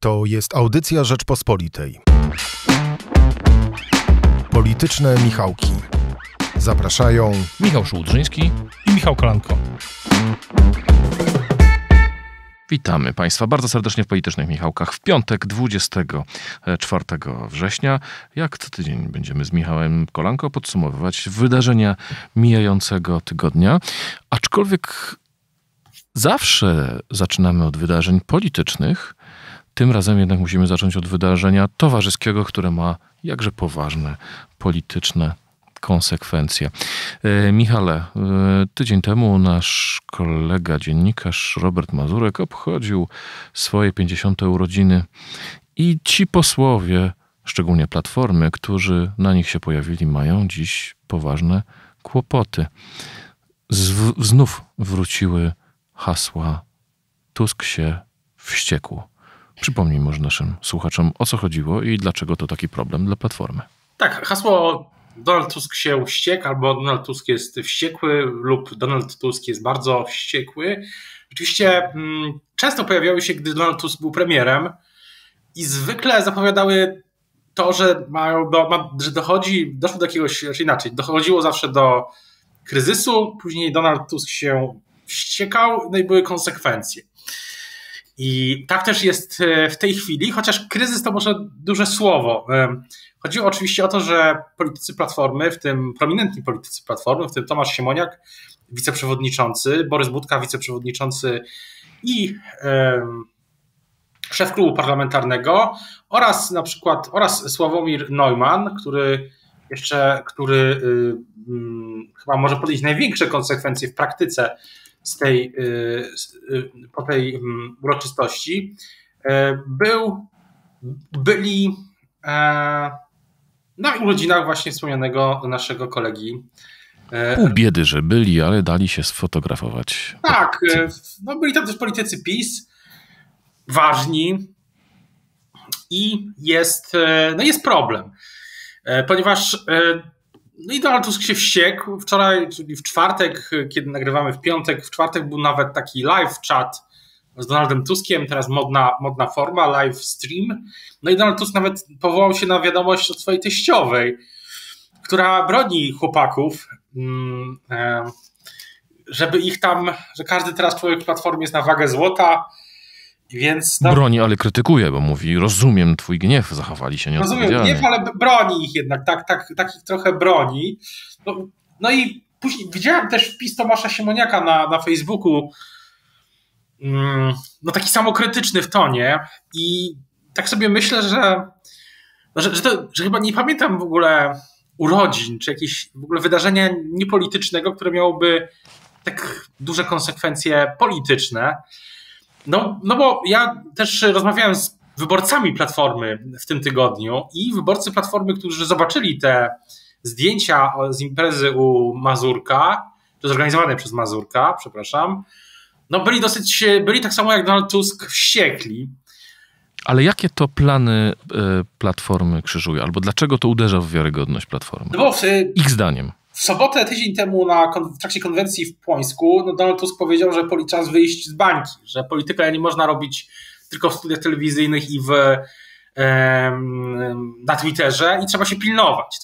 To jest audycja Rzeczpospolitej. Polityczne Michałki. Zapraszają Michał Szułdrzyński i Michał Kolanko. Witamy Państwa bardzo serdecznie w Politycznych Michałkach w piątek 24 września. Jak co tydzień będziemy z Michałem Kolanko podsumowywać wydarzenia mijającego tygodnia, aczkolwiek zawsze zaczynamy od wydarzeń politycznych. Tym razem jednak musimy zacząć od wydarzenia towarzyskiego, które ma jakże poważne polityczne konsekwencje. Michale, tydzień temu nasz kolega dziennikarz Robert Mazurek obchodził swoje 50. urodziny i ci posłowie, szczególnie Platformy, którzy na nich się pojawili, mają dziś poważne kłopoty. Znów wróciły hasła Tusk się wściekł. Przypomnij może naszym słuchaczom, o co chodziło i dlaczego to taki problem dla Platformy. Tak, hasło Donald Tusk się wściekł albo Donald Tusk jest wściekły lub Donald Tusk jest bardzo wściekły. Oczywiście często pojawiały się, gdy Donald Tusk był premierem i zwykle zapowiadały to, że doszło do jakiegoś, czy inaczej, dochodziło zawsze do kryzysu, później Donald Tusk się wściekał, no i były konsekwencje. I tak też jest w tej chwili, chociaż kryzys to może duże słowo. Chodziło oczywiście o to, że politycy Platformy, w tym prominentni politycy Platformy, w tym Tomasz Siemoniak, wiceprzewodniczący, Borys Budka, wiceprzewodniczący i szef klubu parlamentarnego oraz na przykład Sławomir Neumann, który chyba może podjąć największe konsekwencje w praktyce po tej uroczystości, byli na urodzinach właśnie wspomnianego naszego kolegi. Pół biedy, że byli, ale dali się sfotografować. Tak, no byli tam też politycy PiS, ważni i jest problem, ponieważ no i Donald Tusk się wściekł. Wczoraj, czyli w czwartek, kiedy nagrywamy w piątek, w czwartek był nawet taki live chat z Donaldem Tuskiem, teraz modna forma, live stream. No i Donald Tusk nawet powołał się na wiadomość od swojej teściowej, która broni chłopaków, żeby ich tam, że każdy teraz człowiek w Platformie jest na wagę złota, więc... No, broni, ale krytykuje, bo mówi, rozumiem twój gniew, zachowali się nieodpowiedzialnie. Rozumiem gniew, ale broni ich jednak, tak ich trochę broni. No i później widziałem też wpis Tomasza Siemoniaka na Facebooku, no taki samokrytyczny w tonie i tak sobie myślę, że chyba nie pamiętam w ogóle urodzin, czy jakieś w ogóle wydarzenia niepolitycznego, które miałoby tak duże konsekwencje polityczne. No bo ja też rozmawiałem z wyborcami Platformy w tym tygodniu i wyborcy Platformy, którzy zobaczyli te zdjęcia z imprezy u Mazurka, zorganizowanej przez Mazurka, przepraszam, no byli tak samo jak Donald Tusk wściekli. Ale jakie to plany Platformy krzyżuje? Albo dlaczego to uderza w wiarygodność Platformy? No bo ich zdaniem. W sobotę, tydzień temu w trakcie konwencji w Płońsku, no Donald Tusk powiedział, że czas wyjść z bańki, że polityka nie można robić tylko w studiach telewizyjnych i na Twitterze i trzeba się pilnować.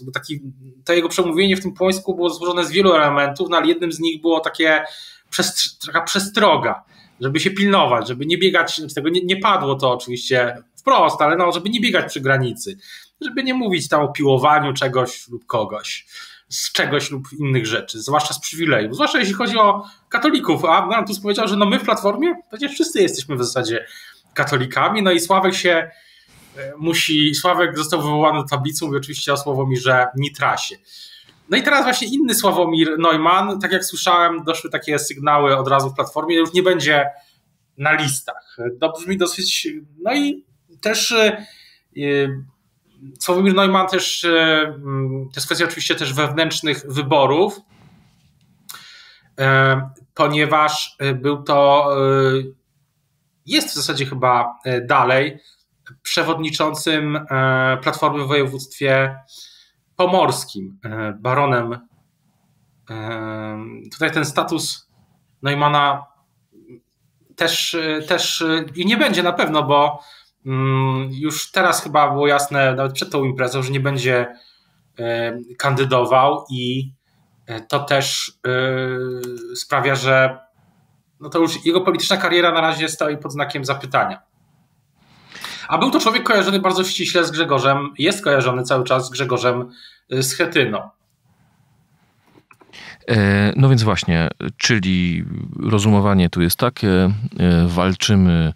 To jego przemówienie w tym Płońsku było złożone z wielu elementów, no ale jednym z nich było taka przestroga, żeby się pilnować, żeby nie biegać, tego nie padło to oczywiście wprost, ale no, żeby nie biegać przy granicy, żeby nie mówić tam o piłowaniu czegoś lub kogoś, z czegoś lub innych rzeczy, zwłaszcza z przywilejów, zwłaszcza jeśli chodzi o katolików, a nam tu powiedział, że no my w Platformie przecież wszyscy jesteśmy w zasadzie katolikami, no i Sławek został wywołany do tablicy, mówi oczywiście o Sławomirze Nitrasie. No i teraz właśnie inny Sławomir Neumann, tak jak słyszałem, doszły takie sygnały od razu w Platformie, już nie będzie na listach. To brzmi dosyć... No i też Sławomir Neumann też, to jest kwestia oczywiście też wewnętrznych wyborów, ponieważ jest w zasadzie chyba dalej przewodniczącym Platformy w województwie pomorskim, baronem. Tutaj ten status Neumanna też nie będzie na pewno, bo Już teraz chyba było jasne, nawet przed tą imprezą, że nie będzie kandydował i to też sprawia, że no to już jego polityczna kariera na razie stoi pod znakiem zapytania. A był to człowiek kojarzony bardzo ściśle z Grzegorzem, jest kojarzony cały czas z Grzegorzem Schetyną. No więc właśnie, czyli rozumowanie tu jest takie, walczymy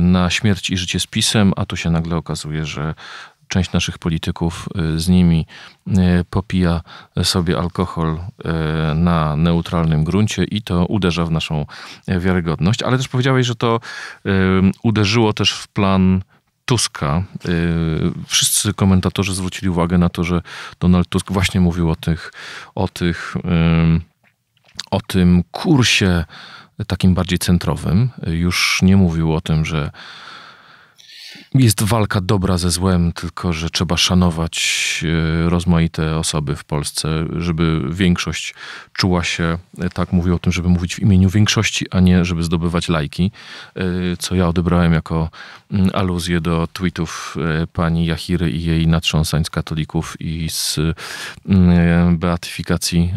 na śmierć i życie z PiS-em, a tu się nagle okazuje, że część naszych polityków z nimi popija sobie alkohol na neutralnym gruncie i to uderza w naszą wiarygodność. Ale też powiedziałeś, że to uderzyło też w plan Tuska. Wszyscy komentatorzy zwrócili uwagę na to, że Donald Tusk właśnie mówił o tym kursie takim bardziej centrowym. Już nie mówił o tym, że jest walka dobra ze złem, tylko że trzeba szanować rozmaite osoby w Polsce, żeby większość czuła się, tak mówił o tym, żeby mówić w imieniu większości, a nie żeby zdobywać lajki, co ja odebrałem jako aluzję do tweetów pani Jachiry i jej natrząsań z katolików i z beatyfikacji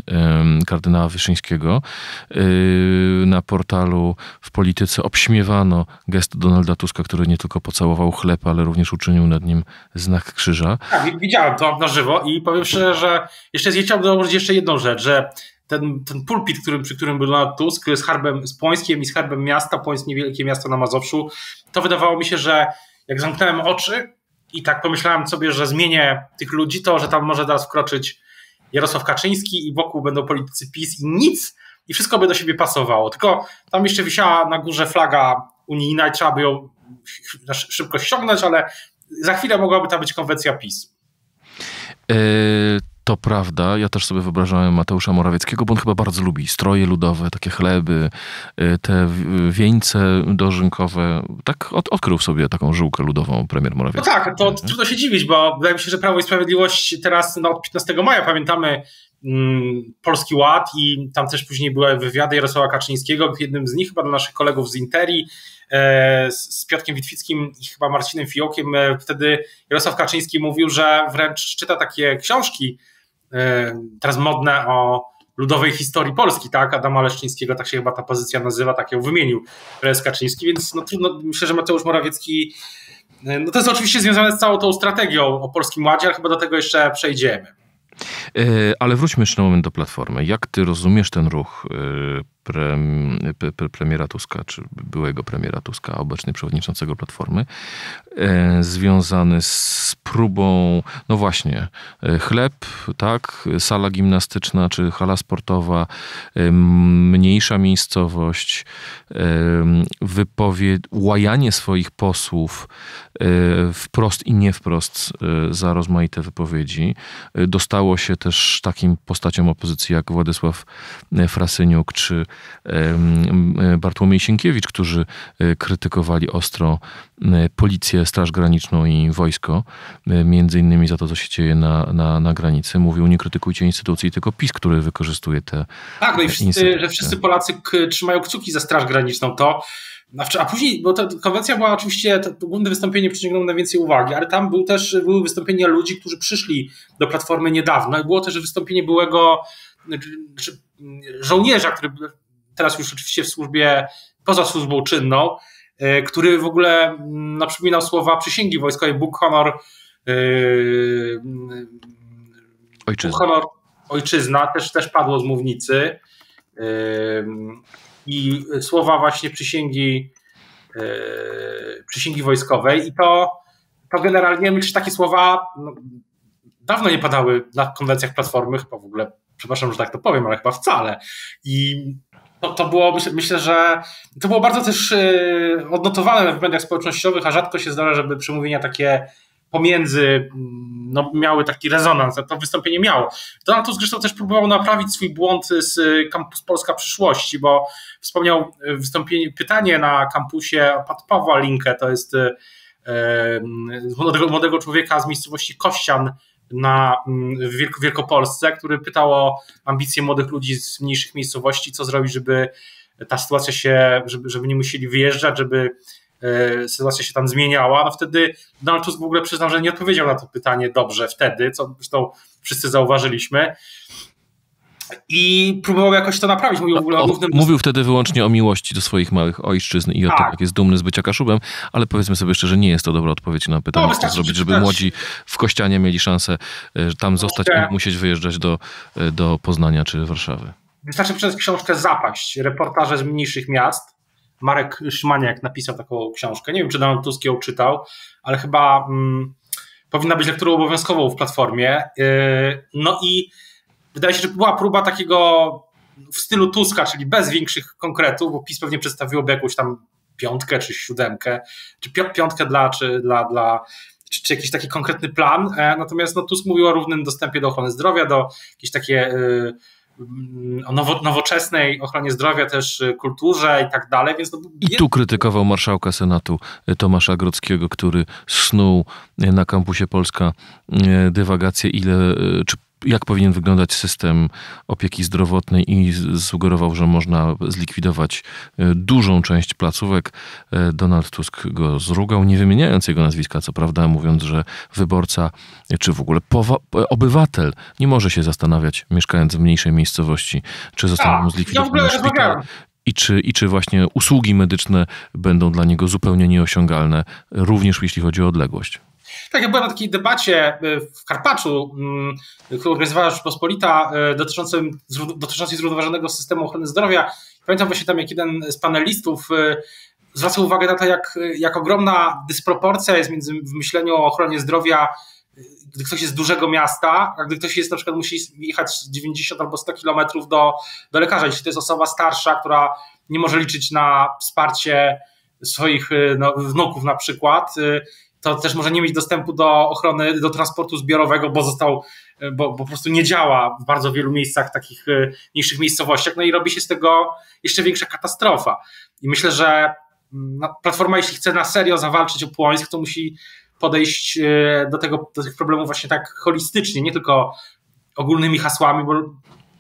kardynała Wyszyńskiego. Na portalu W Polityce obśmiewano gest Donalda Tuska, który nie tylko pocałował chleb, ale również uczynił nad nim znak krzyża. Tak, widziałem to na żywo i powiem szczerze, że jeszcze chciałbym dołożyć jeszcze jedną rzecz, że ten pulpit, przy którym był Donald Tusk z Płońskiem i z herbem miasta, Płońsk, niewielkie miasto na Mazowszu, to wydawało mi się, że jak zamknąłem oczy i tak pomyślałem sobie, że zmienię tych ludzi, to że tam może teraz wkroczyć Jarosław Kaczyński i wokół będą politycy PiS i nic, i wszystko by do siebie pasowało. Tylko tam jeszcze wisiała na górze flaga unijna i trzeba by ją szybko ściągnąć, ale za chwilę mogłaby tam być konwencja PiS. To prawda, ja też sobie wyobrażałem Mateusza Morawieckiego, bo on chyba bardzo lubi stroje ludowe, takie chleby, te wieńce dożynkowe. Tak odkrył sobie taką żyłkę ludową premier Morawiecki. No tak, to trudno się dziwić, bo wydaje mi się, że Prawo i Sprawiedliwość teraz od 15 maja, pamiętamy Polski Ład i tam też później były wywiady Jarosława Kaczyńskiego, jednym z nich chyba do naszych kolegów z Interi, z Piotrkiem Witwickim i chyba Marcinem Fijokiem. Wtedy Jarosław Kaczyński mówił, że wręcz czyta takie książki teraz modne o ludowej historii Polski, tak? Adama Leszczyńskiego, tak się chyba ta pozycja nazywa, tak ją wymienił prezes Kaczyński, więc no trudno, myślę, że Mateusz Morawiecki, no to jest oczywiście związane z całą tą strategią o Polskim Ładzie, ale chyba do tego jeszcze przejdziemy. Ale wróćmy jeszcze na moment do Platformy. Jak ty rozumiesz ten ruch premiera Tuska, czy byłego premiera Tuska, a obecnie przewodniczącego Platformy, związany z próbą, no właśnie, chleb, tak, sala gimnastyczna, czy hala sportowa, mniejsza miejscowość, łajanie swoich posłów wprost i nie wprost za rozmaite wypowiedzi. Dostało się też takim postaciom opozycji jak Władysław Frasyniuk, czy Bartłomiej Sienkiewicz, którzy krytykowali ostro policję, Straż Graniczną i wojsko, między innymi za to, co się dzieje na granicy. Mówił, nie krytykujcie instytucji, tylko PiS, który wykorzystuje te... Tak, no i wszyscy Polacy trzymają kciuki za Straż Graniczną. A później, bo ta konwencja była oczywiście, to główne wystąpienie przyciągnęło najwięcej uwagi, ale tam były wystąpienia ludzi, którzy przyszli do Platformy niedawno i było też wystąpienie byłego żołnierza, który teraz już oczywiście w służbie, poza służbą czynną, który w ogóle przypominał słowa przysięgi wojskowej, Bóg, honor, ojczyzna. Bóg, honor, ojczyzna, też padło z mównicy. I słowa właśnie przysięgi wojskowej. I to generalnie, myślę, że takie słowa dawno nie padały na konwencjach Platformy, chyba w ogóle, przepraszam, że tak to powiem, ale chyba wcale. I to było, myślę, że to było bardzo też odnotowane w mediach społecznościowych, a rzadko się zdarza, żeby przemówienia takie pomiędzy miały taki rezonans, a to wystąpienie miało. Donald Tusk zresztą też próbował naprawić swój błąd z Kampus Polska Przyszłości, bo wspomniał pytanie na kampusie Pawła Linkę, to jest młodego człowieka z miejscowości Kościan w Wielkopolsce, który pytał o ambicje młodych ludzi z mniejszych miejscowości, co zrobić, żeby ta sytuacja żeby nie musieli wyjeżdżać, żeby sytuacja się tam zmieniała, no wtedy Donald Tusk w ogóle przyznał, że nie odpowiedział na to pytanie dobrze wtedy, co zresztą wszyscy zauważyliśmy. I próbował jakoś to naprawić. Mówił, mówił wtedy wyłącznie o miłości do swoich małych ojszczyzn i o tym, jak jest dumny z bycia Kaszubem, ale powiedzmy sobie szczerze, nie jest to dobra odpowiedź na pytanie, co zrobić, żeby młodzi w Kościanie mieli szansę tam zostać i musieć wyjeżdżać do Poznania czy Warszawy. Wystarczy przeczytać książkę Zapaść, reportaże z mniejszych miast. Marek Szymaniak napisał taką książkę. Nie wiem, czy Donald Tusk ją czytał, ale chyba powinna być lekturą obowiązkową w Platformie. No i wydaje się, że była próba takiego w stylu Tuska, czyli bez większych konkretów, bo PiS pewnie przedstawiłoby jakąś tam piątkę czy siódemkę, czy piątkę czy jakiś taki konkretny plan. Natomiast no, Tusk mówił o równym dostępie do ochrony zdrowia, do jakiejś takiej nowoczesnej ochronie zdrowia, też kulturze i tak dalej. Więc I tu krytykował marszałka Senatu Tomasza Grodzkiego, który snuł na Kampusie Polska dywagację, jak powinien wyglądać system opieki zdrowotnej i sugerował, że można zlikwidować dużą część placówek. Donald Tusk go zrugał, nie wymieniając jego nazwiska, co prawda, mówiąc, że wyborca, czy w ogóle obywatel nie może się zastanawiać, mieszkając w mniejszej miejscowości, czy zostaną mu zlikwidowane szpital. I czy właśnie usługi medyczne będą dla niego zupełnie nieosiągalne, również jeśli chodzi o odległość. Tak, ja byłem na takiej debacie w Karpaczu, którą organizowała Rzeczpospolita, dotyczącej zrównoważonego systemu ochrony zdrowia. Pamiętam właśnie tam, jak jeden z panelistów zwracał uwagę na to, jak ogromna dysproporcja jest między w myśleniu o ochronie zdrowia, gdy ktoś jest z dużego miasta, a gdy ktoś jest na przykład musi jechać 90 albo 100 kilometrów do lekarza. Jeśli to jest osoba starsza, która nie może liczyć na wsparcie swoich wnuków na przykład, to też może nie mieć dostępu do ochrony, do transportu zbiorowego, bo po prostu nie działa w bardzo wielu miejscach, takich mniejszych miejscowościach, no i robi się z tego jeszcze większa katastrofa. I myślę, że Platforma, jeśli chce na serio zawalczyć o Płońsk, to musi podejść do tych problemów właśnie tak holistycznie, nie tylko ogólnymi hasłami, bo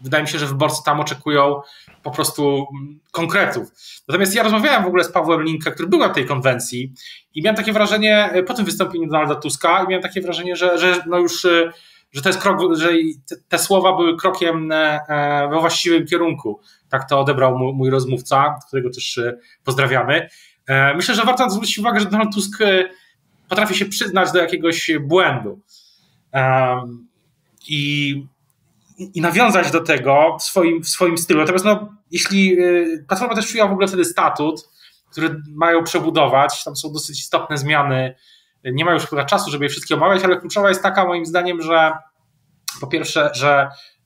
wydaje mi się, że wyborcy tam oczekują po prostu konkretów. Natomiast ja rozmawiałem w ogóle z Pawłem Linka, który był na tej konwencji i miałem takie wrażenie, po tym wystąpieniu Donalda Tuska, i miałem takie wrażenie, że to jest krok, że te słowa były krokiem we właściwym kierunku. Tak to odebrał mój rozmówca, którego też pozdrawiamy. Myślę, że warto zwrócić uwagę, że Donald Tusk potrafi się przyznać do jakiegoś błędu i nawiązać do tego w swoim stylu. Natomiast jeśli Platforma też przyjęła w ogóle wtedy statut, który mają przebudować, tam są dosyć istotne zmiany, nie ma już chyba czasu, żeby je wszystkie omawiać, ale kluczowa jest taka moim zdaniem, że po pierwsze,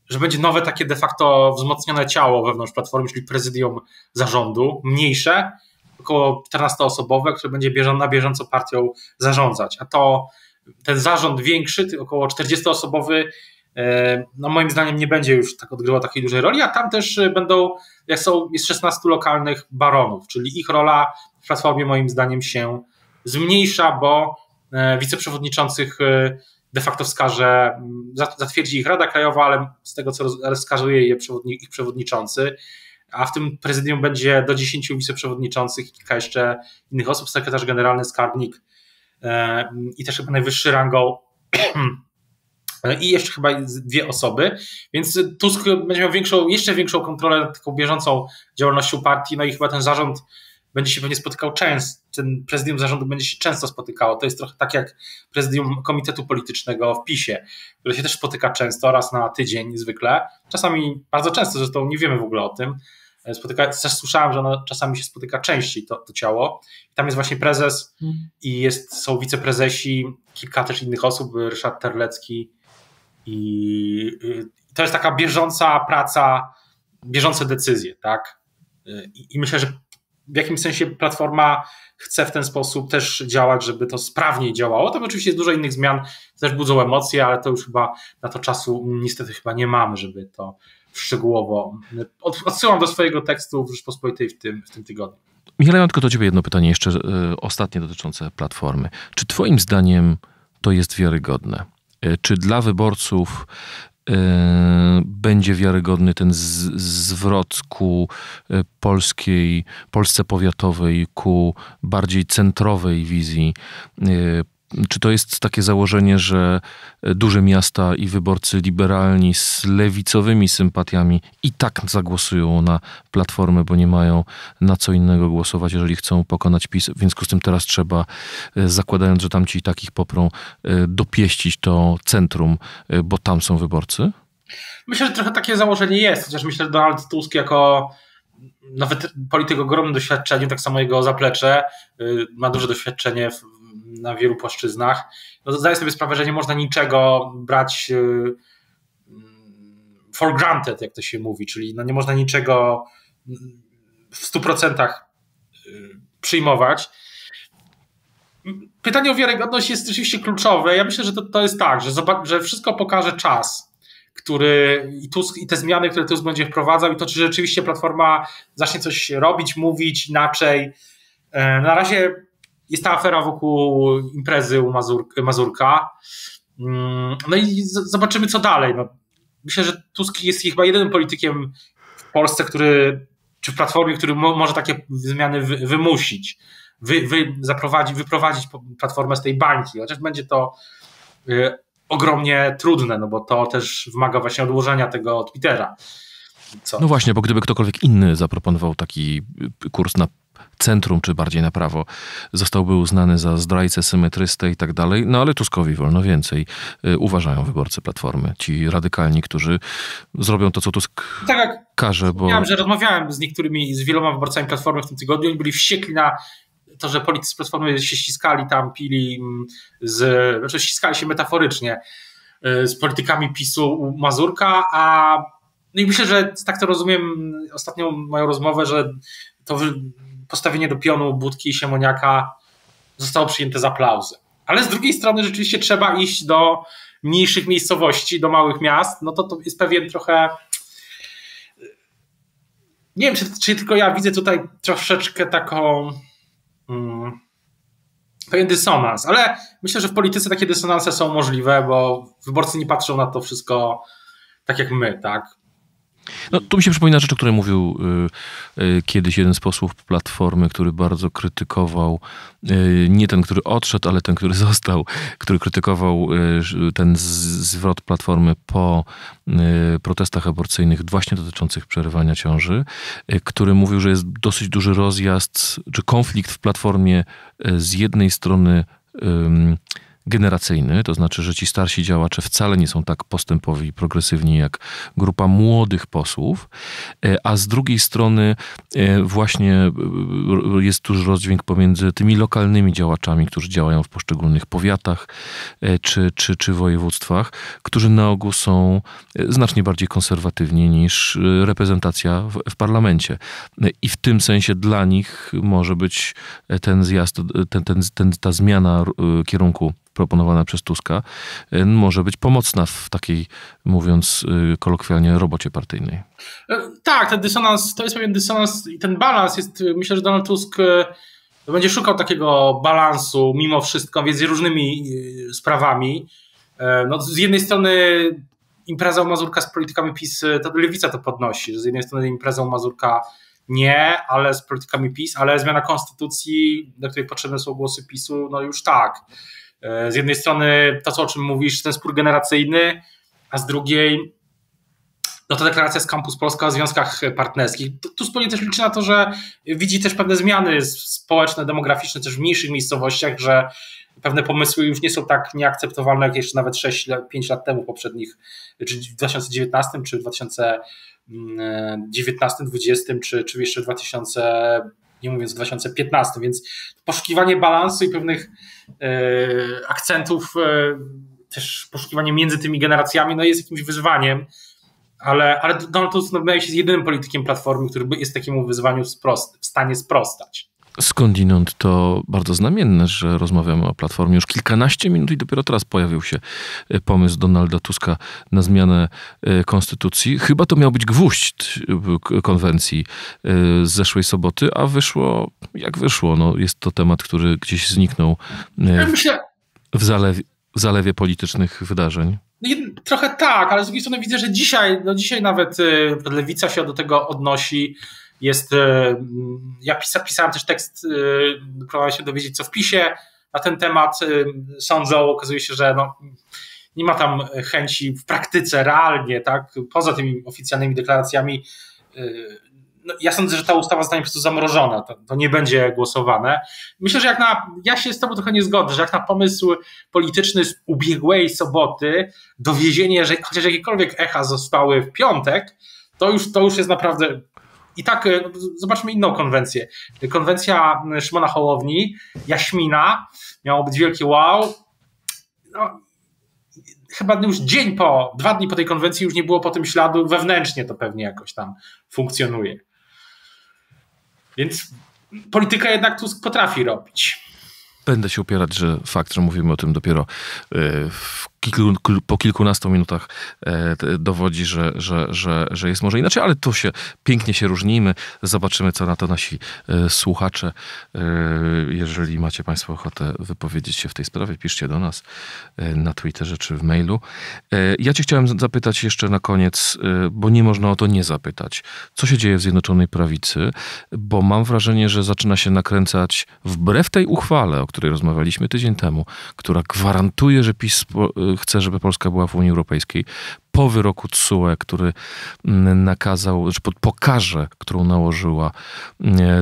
że będzie nowe takie de facto wzmocnione ciało wewnątrz Platformy, czyli prezydium zarządu, mniejsze, około 14-osobowe, które będzie na bieżąco partią zarządzać. A ten zarząd większy, około 40-osobowy, no moim zdaniem nie będzie już tak odgrywał takiej dużej roli, a tam też jest 16 lokalnych baronów, czyli ich rola w Platformie moim zdaniem się zmniejsza, bo wiceprzewodniczących de facto wskaże, zatwierdzi ich Rada Krajowa, ale z tego co wskazuje ich przewodniczący, a w tym prezydium będzie do 10 wiceprzewodniczących i kilka jeszcze innych osób, sekretarz generalny, skarbnik i też chyba najwyższy rangą i jeszcze chyba 2 osoby, więc Tusk będzie miał jeszcze większą kontrolę nad taką bieżącą działalnością partii, no i chyba ten zarząd będzie się pewnie spotykał często, ten prezydium zarządu będzie się często spotykało, to jest trochę tak jak prezydium komitetu politycznego w PiSie, które się też spotyka często, raz na tydzień zwykle, czasami bardzo często, zresztą nie wiemy w ogóle o tym, też słyszałem, że ono czasami się spotyka częściej, to ciało. Tam jest właśnie prezes i są wiceprezesi, kilka też innych osób, Ryszard Terlecki. I to jest taka bieżąca praca, bieżące decyzje, tak? I myślę, że w jakimś sensie Platforma chce w ten sposób też działać, żeby to sprawniej działało. Tam oczywiście jest dużo innych zmian, też budzą emocje, ale to już chyba na to czasu niestety chyba nie mamy, żeby to szczegółowo. Odsyłam do swojego tekstu w Rzeczpospolitej w tym tygodniu. Michale, mam tylko do ciebie jedno pytanie jeszcze ostatnie dotyczące Platformy. Czy twoim zdaniem to jest wiarygodne? Czy dla wyborców będzie wiarygodny ten zwrot ku Polsce powiatowej, ku bardziej centrowej wizji? Czy to jest takie założenie, że duże miasta i wyborcy liberalni z lewicowymi sympatiami i tak zagłosują na Platformę, bo nie mają na co innego głosować, jeżeli chcą pokonać PiS? W związku z tym teraz trzeba, zakładając, że tamci i takich poprą, dopieścić to centrum, bo tam są wyborcy? Myślę, że trochę takie założenie jest, chociaż myślę, że Donald Tusk jako nawet polityk o ogromnym doświadczeniu, tak samo jego zaplecze, ma duże doświadczenie na wielu płaszczyznach. No, zdaję sobie sprawę, że nie można niczego brać for granted, jak to się mówi, czyli no nie można niczego w 100% przyjmować. Pytanie o wiarygodność jest oczywiście kluczowe. Ja myślę, że to jest tak, że wszystko pokaże czas, który i te zmiany, które Tusk będzie wprowadzał, i to, czy rzeczywiście Platforma zacznie coś robić, mówić inaczej. Na razie jest ta afera wokół imprezy u Mazurka. No i zobaczymy, co dalej. No, myślę, że Tusk jest chyba jedynym politykiem w Polsce, czy w Platformie, który może takie zmiany wymusić, wyprowadzić Platformę z tej bańki. Chociaż będzie to ogromnie trudne, no bo to też wymaga właśnie odłożenia tego od Twittera. No właśnie, bo gdyby ktokolwiek inny zaproponował taki kurs na centrum, czy bardziej na prawo, zostałby uznany za zdrajcę, symetrystę i tak dalej, no ale Tuskowi wolno więcej, uważają wyborcy Platformy, ci radykalni, którzy zrobią to, co Tusk każe. Bo wiem, że rozmawiałem z wieloma wyborcami Platformy w tym tygodniu, oni byli wściekli na to, że politycy Platformy się ściskali tam, znaczy ściskali się metaforycznie z politykami PiS-u u Mazurka, no i myślę, że tak to rozumiem ostatnią moją rozmowę, że to postawienie do pionu Budki i Siemoniaka zostało przyjęte z aplauzem. Ale z drugiej strony rzeczywiście trzeba iść do mniejszych miejscowości, do małych miast. No to jest pewien trochę... Nie wiem, czy tylko ja widzę tutaj troszeczkę taką... pewien dysonans. Ale myślę, że w polityce takie dysonanse są możliwe, bo wyborcy nie patrzą na to wszystko tak jak my, tak? No, tu mi się przypomina rzeczy, które mówił kiedyś jeden z posłów Platformy, który bardzo krytykował, nie ten, który odszedł, ale ten, który został, który krytykował ten zwrot Platformy po protestach aborcyjnych właśnie dotyczących przerywania ciąży, który mówił, że jest dosyć duży rozjazd, czy konflikt w Platformie z jednej strony generacyjny, to znaczy, że ci starsi działacze wcale nie są tak postępowi i progresywni jak grupa młodych posłów, a z drugiej strony właśnie jest tuż rozdźwięk pomiędzy tymi lokalnymi działaczami, którzy działają w poszczególnych powiatach czy województwach, którzy na ogół są znacznie bardziej konserwatywni niż reprezentacja w parlamencie. I w tym sensie dla nich może być ten zjazd, ta zmiana kierunku proponowana przez Tuska może być pomocna w takiej, mówiąc kolokwialnie, robocie partyjnej. Tak, ten dysonans, to jest pewien dysonans i ten balans jest, myślę, że Donald Tusk będzie szukał takiego balansu mimo wszystko między różnymi sprawami. No, z jednej strony impreza u Mazurka z politykami PiS, to lewica to podnosi, że z jednej strony impreza u Mazurka nie, ale z politykami PiS, ale zmiana konstytucji, do której potrzebne są głosy PiS-u, no już tak. Z jednej strony to, o czym mówisz, ten spór generacyjny, a z drugiej no to deklaracja z Campus Polska o związkach partnerskich. Tu wspólnie też liczy na to, że widzi też pewne zmiany społeczne, demograficzne też w mniejszych miejscowościach, że pewne pomysły już nie są tak nieakceptowalne jak jeszcze nawet 5 lat temu poprzednich, czy w 2019, czy w 2019, 2020, czy jeszcze w 2015, więc poszukiwanie balansu i pewnych akcentów, też poszukiwanie między tymi generacjami, no jest jakimś wyzwaniem, ale Donald Tusk jest jedynym politykiem Platformy, który jest takiemu wyzwaniu w stanie sprostać. Skądinąd to bardzo znamienne, że rozmawiamy o Platformie już kilkanaście minut i dopiero teraz pojawił się pomysł Donalda Tuska na zmianę konstytucji. Chyba to miał być gwóźdź konwencji z zeszłej soboty, a wyszło jak wyszło. No, jest to temat, który gdzieś zniknął w zalewie. zalewie politycznych wydarzeń? Trochę tak, ale z drugiej strony widzę, że dzisiaj nawet lewica się do tego odnosi. Ja pisałem też tekst, próbowałem się dowiedzieć, co w PiS-ie na ten temat sądzą. Okazuje się, że nie ma tam chęci w praktyce realnie, tak, poza tymi oficjalnymi deklaracjami. Ja sądzę, że ta ustawa zostanie po prostu zamrożona, to nie będzie głosowane. Myślę, że ja się z tobą trochę nie zgodzę, że jak na pomysł polityczny z ubiegłej soboty, dowiezienie, że chociaż jakiekolwiek echa zostały w piątek, to już jest naprawdę... I tak zobaczmy inną konwencję. Konwencja Szymona Hołowni, Jaśmina, miało być wielkie wow. Chyba już dwa dni po tej konwencji już nie było po tym śladu, wewnętrznie to pewnie jakoś tam funkcjonuje. Więc polityka jednak Tusk potrafi robić. Będę się upierać, że fakt, że mówimy o tym dopiero po kilkunastu minutach dowodzi, że jest może inaczej, ale tu pięknie się różnimy. Zobaczymy, co na to nasi słuchacze. Jeżeli macie państwo ochotę wypowiedzieć się w tej sprawie, piszcie do nas na Twitterze czy w mailu. Ja cię chciałem zapytać jeszcze na koniec, bo nie można o to nie zapytać. Co się dzieje w Zjednoczonej Prawicy? Bo mam wrażenie, że zaczyna się nakręcać wbrew tej uchwale, o której rozmawialiśmy tydzień temu, która gwarantuje, że PiS chce, żeby Polska była w Unii Europejskiej. Po wyroku TSUE, który nakazał, że po karze, którą nałożyła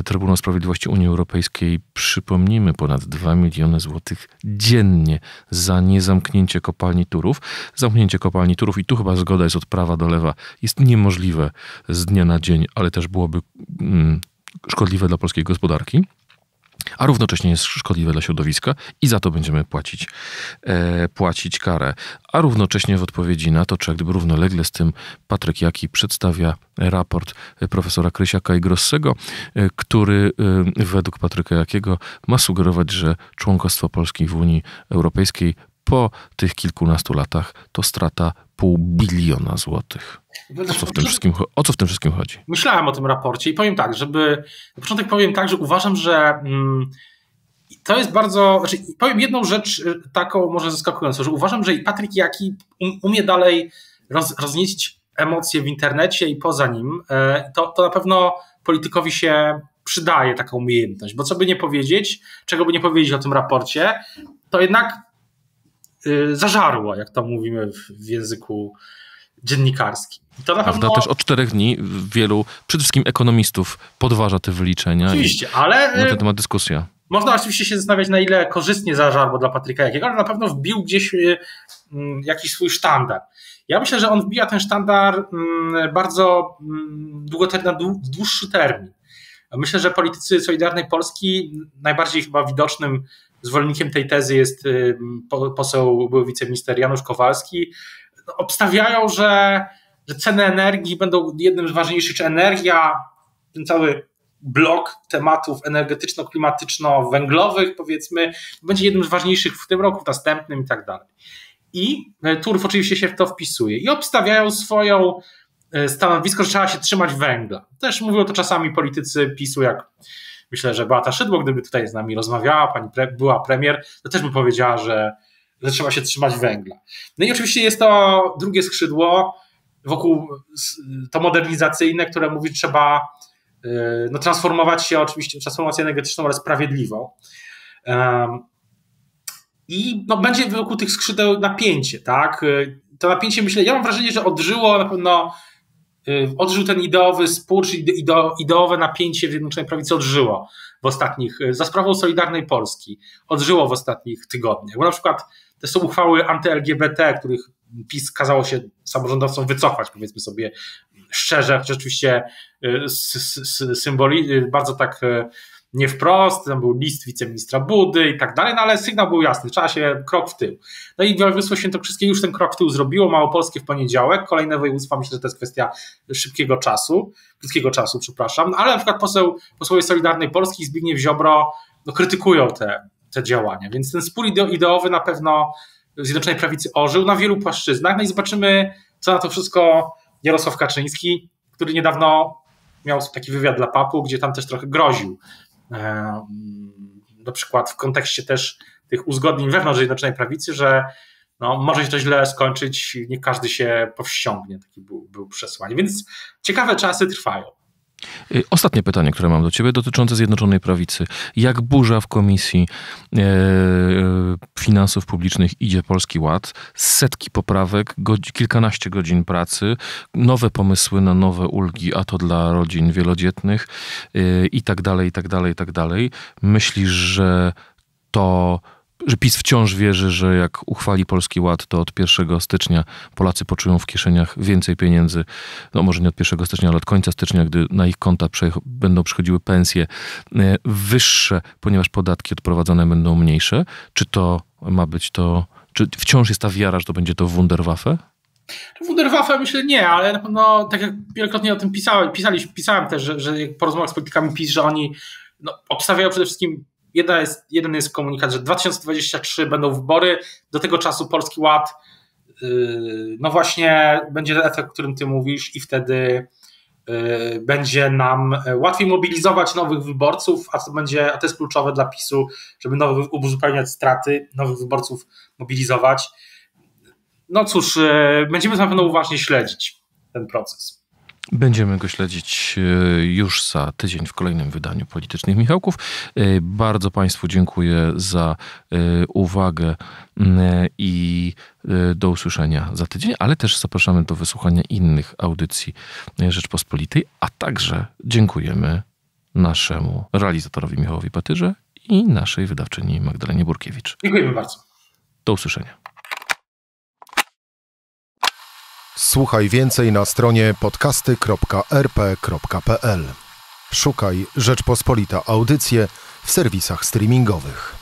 Trybunał Sprawiedliwości Unii Europejskiej, przypomnijmy, ponad 2 miliony złotych dziennie za niezamknięcie kopalni Turów. Zamknięcie kopalni Turów, i tu chyba zgoda jest od prawa do lewa, jest niemożliwe z dnia na dzień, ale też byłoby szkodliwe dla polskiej gospodarki, a równocześnie jest szkodliwe dla środowiska i za to będziemy płacić karę. A równocześnie w odpowiedzi na to, czy jak gdyby równolegle z tym Patryk Jaki przedstawia raport profesora Krysiaka i Grossego, który według Patryka Jakiego ma sugerować, że członkostwo Polski w Unii Europejskiej po tych kilkunastu latach to strata 500 miliona złotych. O co w tym wszystkim chodzi? Myślałem o tym raporcie i powiem tak, że uważam, że to jest bardzo... powiem jedną rzecz taką może zaskakującą, że uważam, że i Patryk Jaki umie dalej roznieść emocje w internecie i poza nim. To na pewno politykowi się przydaje taka umiejętność, bo co by nie powiedzieć, czego by nie powiedzieć o tym raporcie, to jednak zażarło, jak to mówimy w języku dziennikarskim. To na pewno... też od 4 dni wielu, przede wszystkim ekonomistów, podważa te wyliczenia. Oczywiście, ale... na ten temat dyskusja. Można oczywiście się zastanawiać, na ile korzystnie zażarło dla Patryka Jakiego, ale na pewno wbił gdzieś jakiś swój sztandar. Ja myślę, że on wbija ten sztandar bardzo dłuższy termin. Myślę, że politycy Solidarnej Polski, najbardziej chyba widocznym zwolennikiem tej tezy jest poseł, były wiceminister Janusz Kowalski, obstawiają, że ceny energii będą jednym z ważniejszych, czy energia, ten cały blok tematów energetyczno-klimatyczno-węglowych, powiedzmy, będzie jednym z ważniejszych w tym roku, w następnym i tak dalej. I Turów oczywiście się w to wpisuje i obstawiają swoją stanowisko, że trzeba się trzymać węgla. Też mówią to czasami politycy PiS-u, jak myślę, że Beata Szydło, gdyby tutaj z nami rozmawiała, była premier, to też by powiedziała, że trzeba się trzymać węgla. No i oczywiście jest to drugie skrzydło wokół to modernizacyjne, które mówi, że trzeba transformować się, oczywiście transformację energetyczną, ale sprawiedliwą. I będzie wokół tych skrzydeł napięcie, tak? To napięcie, myślę, ja mam wrażenie, że odżyło na pewno. Odżył ten ideowy spór, czyli ideowe napięcie w Zjednoczonej Prawicy odżyło za sprawą Solidarnej Polski, odżyło w ostatnich tygodniach. Bo na przykład te są uchwały anty-LGBT, których PiS kazało się samorządowcom wycofać, powiedzmy sobie szczerze, rzeczywiście bardzo tak nie wprost, tam był list wiceministra Budy i tak dalej, no ale sygnał był jasny, trzeba się krok w tył. No i województwo świętokrzyskie już ten krok w tył zrobiło, małopolskie w poniedziałek, kolejne województwa, myślę, że to jest kwestia krótkiego czasu, przepraszam, no ale na przykład posłowie Solidarnej Polski, Zbigniew Ziobro, krytykują te działania, więc ten spór ideowy na pewno w Zjednoczonej Prawicy ożył na wielu płaszczyznach, no i zobaczymy, co na to wszystko Jarosław Kaczyński, który niedawno miał taki wywiad dla Papu, gdzie tam też trochę groził. Na przykład w kontekście też tych uzgodnień wewnątrz Zjednoczonej Prawicy, że no, może się to źle skończyć, nie każdy się powściągnie, takie był przesłanie. Więc ciekawe czasy trwają. Ostatnie pytanie, które mam do ciebie, dotyczące Zjednoczonej Prawicy. Jak burza w Komisji Finansów Publicznych idzie Polski Ład? Setki poprawek, kilkanaście godzin pracy, nowe pomysły na nowe ulgi, a to dla rodzin wielodzietnych i tak dalej, i tak dalej, i tak dalej. Myślisz, że PiS wciąż wierzy, że jak uchwali Polski Ład, to od 1 stycznia Polacy poczują w kieszeniach więcej pieniędzy. No może nie od 1 stycznia, ale od końca stycznia, gdy na ich konta będą przychodziły pensje wyższe, ponieważ podatki odprowadzane będą mniejsze. Czy to ma być to... Czy wciąż jest ta wiara, że to będzie to Wunderwaffe? Wunderwaffe myślę nie, ale na pewno, tak jak wielokrotnie o tym pisałem też, że jak po rozmowach z politykami PiS, że oni obstawiają przede wszystkim... Jeden jest komunikat, że 2023 będą wybory, do tego czasu Polski Ład no właśnie będzie ten efekt, o którym ty mówisz i wtedy będzie nam łatwiej mobilizować nowych wyborców, a to jest kluczowe dla PiS-u, żeby nowych uzupełniać straty, nowych wyborców mobilizować. No cóż, będziemy na pewno uważnie śledzić ten proces. Będziemy go śledzić już za tydzień w kolejnym wydaniu Politycznych Michałków. Bardzo Państwu dziękuję za uwagę i do usłyszenia za tydzień, ale też zapraszamy do wysłuchania innych audycji Rzeczpospolitej, a także dziękujemy naszemu realizatorowi Michałowi Patyrze i naszej wydawczyni Magdalenie Burkiewicz. Dziękujemy bardzo. Do usłyszenia. Słuchaj więcej na stronie podcasty.rp.pl. Szukaj Rzeczpospolita Audycje w serwisach streamingowych.